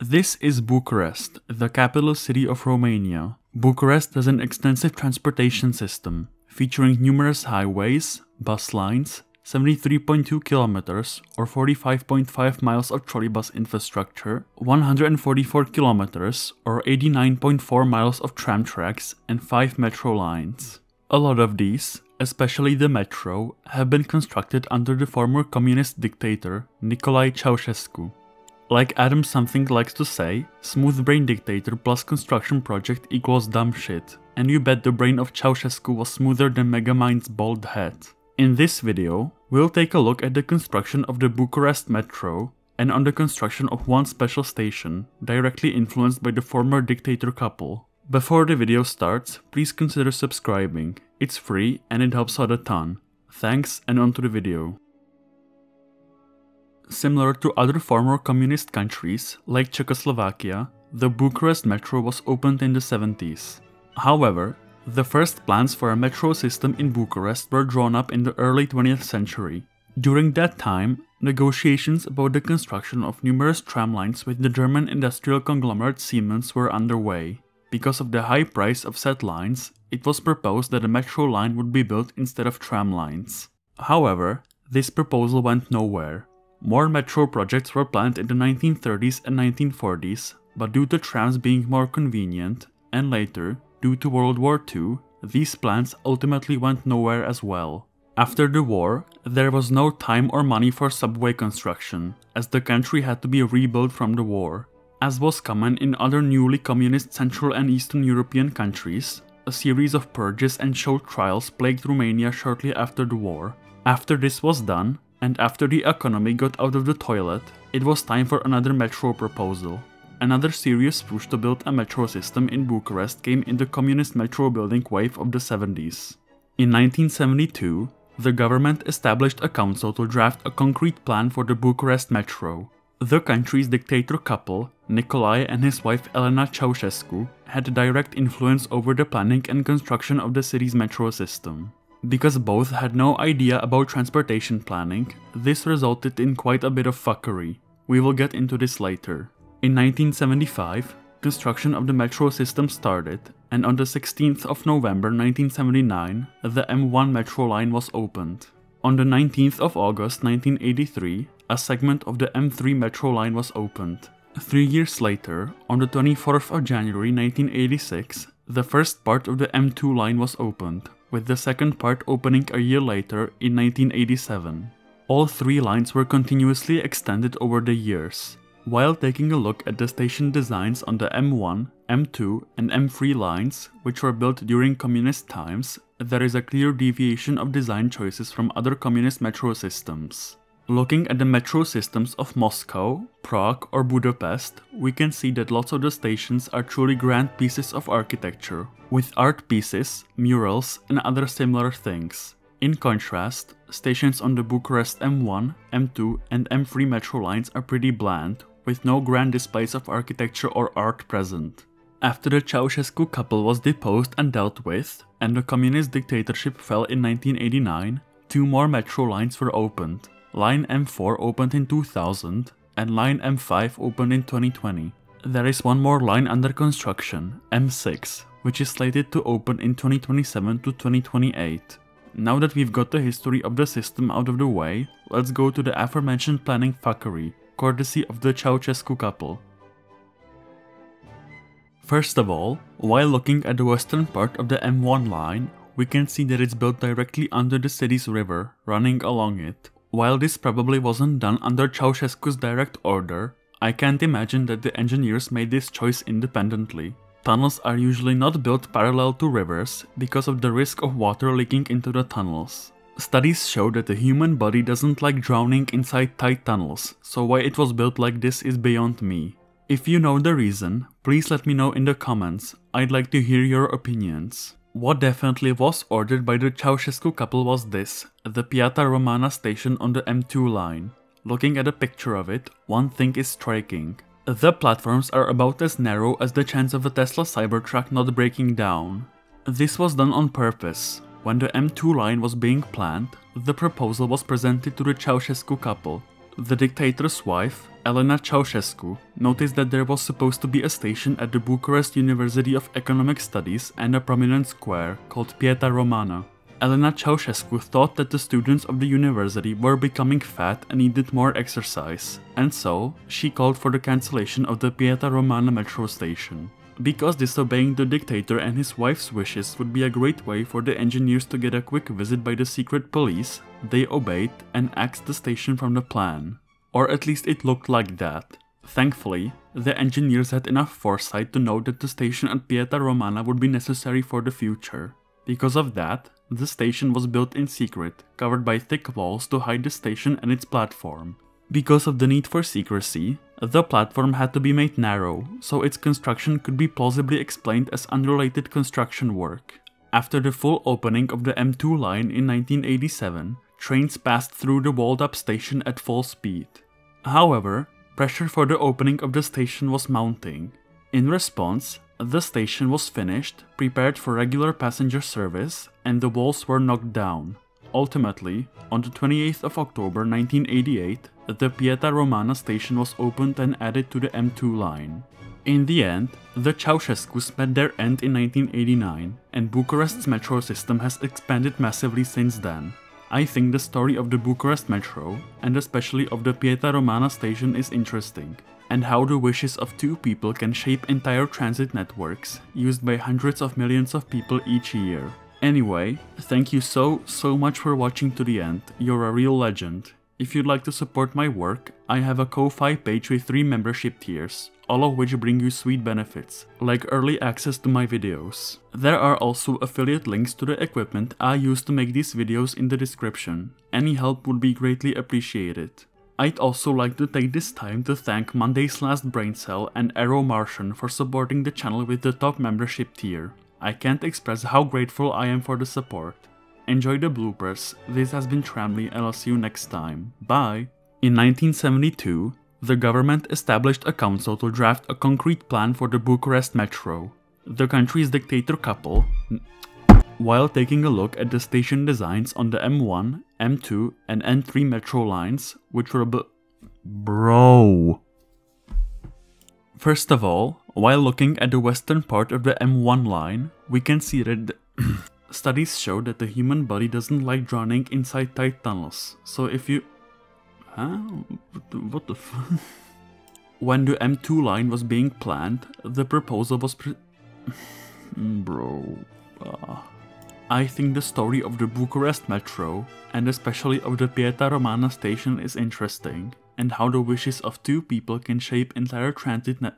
This is Bucharest, the capital city of Romania. Bucharest has an extensive transportation system, featuring numerous highways, bus lines, 73.2 kilometers or 45.5 miles of trolleybus infrastructure, 144 kilometers or 89.4 miles of tram tracks, and 5 metro lines. A lot of these, especially the metro, have been constructed under the former communist dictator Nicolae Ceaușescu. Like Adam Something likes to say, smooth brain dictator plus construction project equals dumb shit, and you bet the brain of Ceausescu was smoother than Megamind's bald head. In this video, we'll take a look at the construction of the Bucharest Metro and on the construction of one special station, directly influenced by the former dictator couple. Before the video starts, please consider subscribing, it's free and it helps out a ton. Thanks, and on to the video. Similar to other former communist countries, like Czechoslovakia, the Bucharest Metro was opened in the 70s. However, the first plans for a metro system in Bucharest were drawn up in the early 20th century. During that time, negotiations about the construction of numerous tram lines with the German industrial conglomerate Siemens were underway. Because of the high price of said lines, it was proposed that a metro line would be built instead of tram lines. However, this proposal went nowhere. More metro projects were planned in the 1930s and 1940s, but due to trams being more convenient, and later, due to World War II, these plans ultimately went nowhere as well. After the war, there was no time or money for subway construction, as the country had to be rebuilt from the war. As was common in other newly communist Central and Eastern European countries, a series of purges and show trials plagued Romania shortly after the war. After this was done, and after the economy got out of the toilet, it was time for another metro proposal. Another serious push to build a metro system in Bucharest came in the communist metro building wave of the 70s. In 1972, the government established a council to draft a concrete plan for the Bucharest Metro. The country's dictator couple, Nicolae and his wife Elena Ceaușescu, had direct influence over the planning and construction of the city's metro system. Because both had no idea about transportation planning, this resulted in quite a bit of fuckery. We will get into this later. In 1975, construction of the metro system started, and on the 16th of November 1979, the M1 metro line was opened. On the 19th of August 1983, a segment of the M3 metro line was opened. 3 years later, on the 24th of January 1986, the first part of the M2 line was opened, with the second part opening a year later in 1987. All three lines were continuously extended over the years. While taking a look at the station designs on the M1, M2 and M3 lines, which were built during communist times, there is a clear deviation of design choices from other communist metro systems. Looking at the metro systems of Moscow, Prague or Budapest, we can see that lots of the stations are truly grand pieces of architecture, with art pieces, murals and other similar things. In contrast, stations on the Bucharest M1, M2 and M3 metro lines are pretty bland, with no grand displays of architecture or art present. After the Ceausescu couple was deposed and dealt with, and the communist dictatorship fell in 1989, two more metro lines were opened. Line M4 opened in 2000 and Line M5 opened in 2020. There is one more line under construction, M6, which is slated to open in 2027 to 2028. Now that we've got the history of the system out of the way, let's go to the aforementioned planning fuckery, courtesy of the Ceausescu couple. First of all, while looking at the western part of the M1 line, we can see that it's built directly under the city's river, running along it. While this probably wasn't done under Ceausescu's direct order, I can't imagine that the engineers made this choice independently. Tunnels are usually not built parallel to rivers because of the risk of water leaking into the tunnels. Studies show that the human body doesn't like drowning inside tight tunnels, so why it was built like this is beyond me. If you know the reason, please let me know in the comments, I'd like to hear your opinions. What definitely was ordered by the Ceausescu couple was this, the Piața Română station on the M2 line. Looking at a picture of it, one thing is striking. The platforms are about as narrow as the chance of a Tesla Cybertruck not breaking down. This was done on purpose. When the M2 line was being planned, the proposal was presented to the Ceausescu couple. The dictator's wife, Elena Ceaușescu, noticed that there was supposed to be a station at the Bucharest University of Economic Studies and a prominent square called Piața Română. Elena Ceaușescu thought that the students of the university were becoming fat and needed more exercise, and so she called for the cancellation of the Piața Română metro station. Because disobeying the dictator and his wife's wishes would be a great way for the engineers to get a quick visit by the secret police, they obeyed and axed the station from the plan. Or at least it looked like that. Thankfully, the engineers had enough foresight to know that the station at Piața Română would be necessary for the future. Because of that, the station was built in secret, covered by thick walls to hide the station and its platform. Because of the need for secrecy, the platform had to be made narrow, so its construction could be plausibly explained as unrelated construction work. After the full opening of the M2 line in 1987, trains passed through the walled-up station at full speed. However, pressure for the opening of the station was mounting. In response, the station was finished, prepared for regular passenger service, and the walls were knocked down. Ultimately, on the 28th of October 1988, the Piața Română station was opened and added to the M2 line. In the end, the Ceaușescus met their end in 1989, and Bucharest's metro system has expanded massively since then. I think the story of the Bucharest metro, and especially of the Piața Română station, is interesting, and how the wishes of two people can shape entire transit networks, used by hundreds of millions of people each year. Anyway, thank you so much for watching to the end, you're a real legend. If you'd like to support my work, I have a Ko-fi page with 3 membership tiers, all of which bring you sweet benefits, like early access to my videos. There are also affiliate links to the equipment I use to make these videos in the description. Any help would be greatly appreciated. I'd also like to take this time to thank Monday's Last Braincell and AeroMartian for supporting the channel with the top membership tier. I can't express how grateful I am for the support. Enjoy the bloopers, this has been Tramly and I'll see you next time. Bye! In 1972, the government established a council to draft a concrete plan for the Bucharest metro. The country's dictator couple, while taking a look at the station designs on the M1, M2 and N3 metro lines, which were First of all, while looking at the western part of the M1 line, we can see that studies show that the human body doesn't like drowning inside tight tunnels, so if you... When the M2 line was being planned, the proposal was I think the story of the Bucharest metro, and especially of the Piața Română station, is interesting, and how the wishes of two people can shape entire transit net...